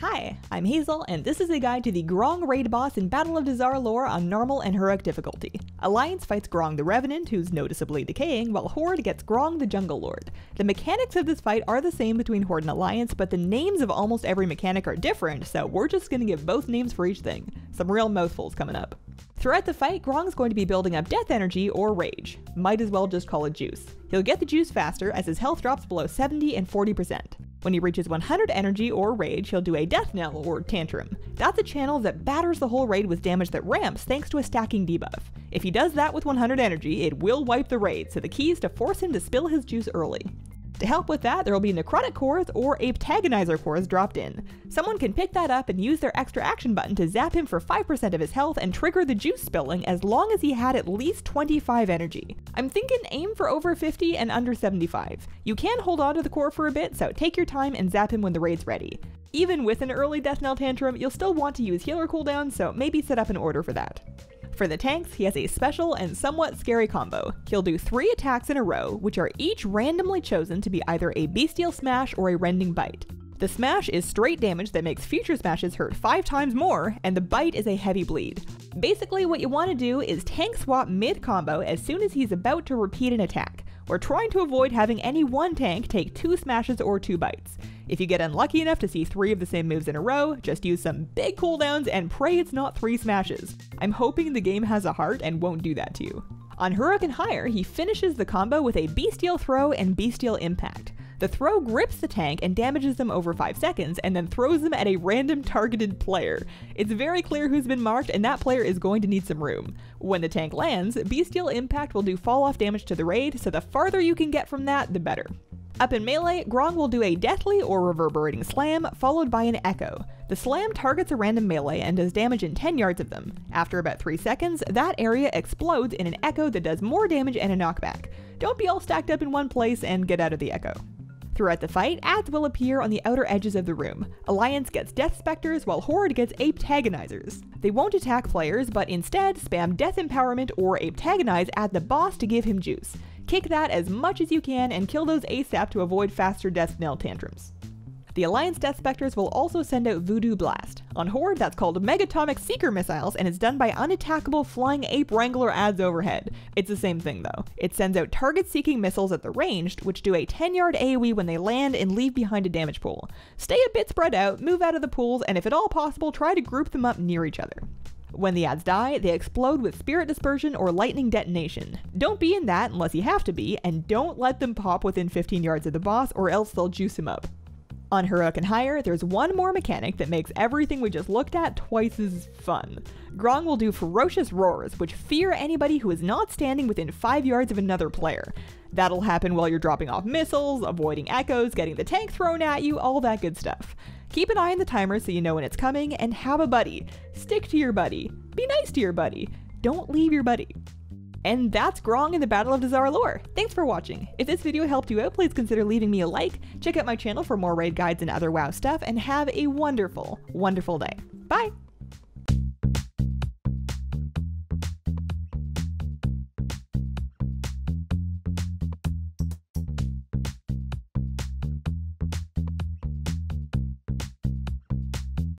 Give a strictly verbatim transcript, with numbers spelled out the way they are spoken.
Hi, I'm Hazel, and this is a guide to the Grong raid boss in Battle of Dazar'Alor on normal and heroic difficulty. Alliance fights Grong the Revenant, who's noticeably decaying, while Horde gets Grong the Jungle Lord. The mechanics of this fight are the same between Horde and Alliance, but the names of almost every mechanic are different, so we're just gonna give both names for each thing. Some real mouthfuls coming up. Throughout the fight, Grong's going to be building up Death Energy, or Rage. Might as well just call it Juice. He'll get the juice faster as his health drops below seventy and forty percent. When he reaches one hundred energy or rage, he'll do a death knell or tantrum. That's a channel that batters the whole raid with damage that ramps thanks to a stacking debuff. If he does that with one hundred energy, it will wipe the raid, so the key is to force him to spill his juice early. To help with that, there will be necrotic cores or apetagonizer cores dropped in. Someone can pick that up and use their extra action button to zap him for five percent of his health and trigger the juice spilling as long as he had at least twenty-five energy. I'm thinking aim for over fifty and under seventy-five. You can hold on to the core for a bit, so take your time and zap him when the raid's ready. Even with an early death knell tantrum, you'll still want to use healer cooldowns, so maybe set up an order for that. For the tanks, he has a special and somewhat scary combo. He'll do three attacks in a row, which are each randomly chosen to be either a Bestial Smash or a Rending Bite. The Smash is straight damage that makes future smashes hurt five times more, and the Bite is a heavy bleed. Basically, what you want to do is tank swap mid-combo as soon as he's about to repeat an attack. We're trying to avoid having any one tank take two smashes or two bites. If you get unlucky enough to see three of the same moves in a row, just use some big cooldowns and pray it's not three smashes. I'm hoping the game has a heart and won't do that to you. On heroic and higher, he finishes the combo with a Bestial Throw and Bestial Impact. The throw grips the tank and damages them over five seconds, and then throws them at a random targeted player. It's very clear who's been marked, and that player is going to need some room. When the tank lands, Bestial Impact will do fall-off damage to the raid, so the farther you can get from that, the better. Up in melee, Grong will do a deathly or reverberating slam, followed by an echo. The slam targets a random melee and does damage in ten yards of them. After about three seconds, that area explodes in an echo that does more damage and a knockback. Don't be all stacked up in one place and get out of the echo. Throughout the fight, ads will appear on the outer edges of the room. Alliance gets Death Specters, while Horde gets Apetagonizers. They won't attack players, but instead spam Death Empowerment or Apetagonize at the boss to give him juice. Kick that as much as you can and kill those ASAP to avoid faster death knell tantrums. The Alliance Death Specters will also send out Voodoo Blast. On Horde, that's called Megatomic Seeker Missiles, and it's done by unattackable Flying Ape Wrangler ads overhead. It's the same thing, though. It sends out target-seeking missiles at the ranged, which do a ten-yard AoE when they land and leave behind a damage pool. Stay a bit spread out, move out of the pools, and if at all possible, try to group them up near each other. When the ads die, they explode with Spirit Dispersion or Lightning Detonation. Don't be in that unless you have to be, and don't let them pop within fifteen yards of the boss or else they'll juice him up. On heroic and higher, there's one more mechanic that makes everything we just looked at twice as fun. Grong will do Ferocious Roars, which fear anybody who is not standing within five yards of another player. That'll happen while you're dropping off missiles, avoiding echoes, getting the tank thrown at you, all that good stuff. Keep an eye on the timer so you know when it's coming, and have a buddy. Stick to your buddy. Be nice to your buddy. Don't leave your buddy. And that's Grong in the Battle of Dazar'Alor. Thanks for watching. If this video helped you out, please consider leaving me a like, check out my channel for more raid guides and other WoW stuff, and have a wonderful, wonderful day. Bye!